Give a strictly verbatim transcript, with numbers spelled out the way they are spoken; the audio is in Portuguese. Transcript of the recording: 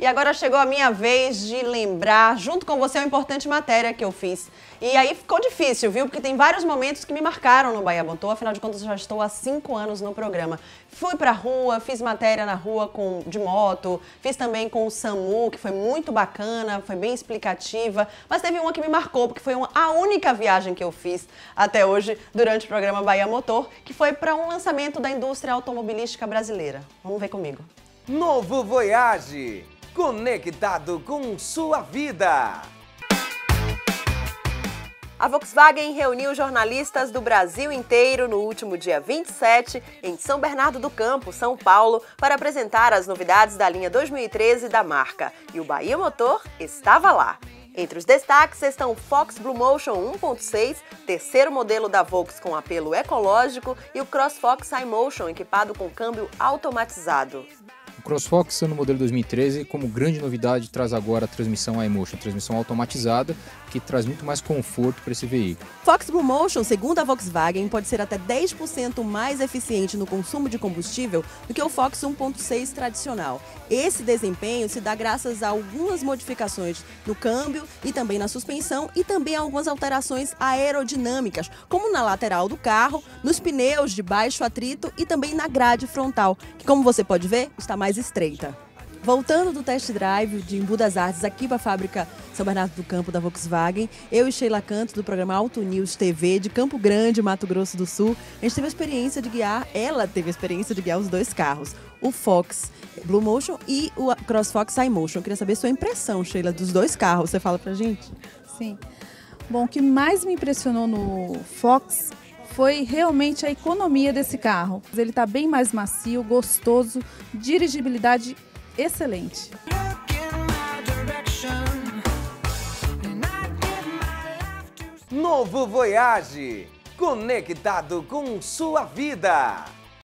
E agora chegou a minha vez de lembrar, junto com você, uma importante matéria que eu fiz. E aí ficou difícil, viu? Porque tem vários momentos que me marcaram no Bahia Motor, afinal de contas eu já estou há cinco anos no programa. Fui pra rua, fiz matéria na rua com, de moto, fiz também com o SAMU, que foi muito bacana, foi bem explicativa. Mas teve uma que me marcou, porque foi uma, a única viagem que eu fiz até hoje durante o programa Bahia Motor, que foi para um lançamento da indústria automobilística brasileira. Vamos ver comigo. Novo Voyage, conectado com sua vida. A Volkswagen reuniu jornalistas do Brasil inteiro no último dia vinte e sete, em São Bernardo do Campo, São Paulo, para apresentar as novidades da linha dois mil e treze da marca. E o Bahia Motor estava lá. Entre os destaques estão o Fox Blue Motion um ponto seis, terceiro modelo da Volks com apelo ecológico, e o CrossFox iMotion, equipado com câmbio automatizado. O CrossFox, no modelo dois mil e treze, como grande novidade, traz agora a transmissão iMotion, transmissão automatizada, que traz muito mais conforto para esse veículo. Fox Blue Motion, segundo a Volkswagen, pode ser até dez por cento mais eficiente no consumo de combustível do que o Fox um ponto seis tradicional. Esse desempenho se dá graças a algumas modificações no câmbio e também na suspensão e também a algumas alterações aerodinâmicas, como na lateral do carro, nos pneus de baixo atrito e também na grade frontal, que, como você pode ver, está mais estreita. Voltando do test drive de Embu das Artes aqui para a fábrica São Bernardo do Campo da Volkswagen, eu e Sheila Canto, do programa Auto News T V de Campo Grande, Mato Grosso do Sul, a gente teve a experiência de guiar, ela teve a experiência de guiar os dois carros, o Fox Blue Motion e o CrossFox iMotion. Eu queria saber sua impressão, Sheila, dos dois carros. Você fala pra gente? Sim. Bom, o que mais me impressionou no Fox foi realmente a economia desse carro. Ele está bem mais macio, gostoso, dirigibilidade excelente. Novo Voyage, conectado com sua vida.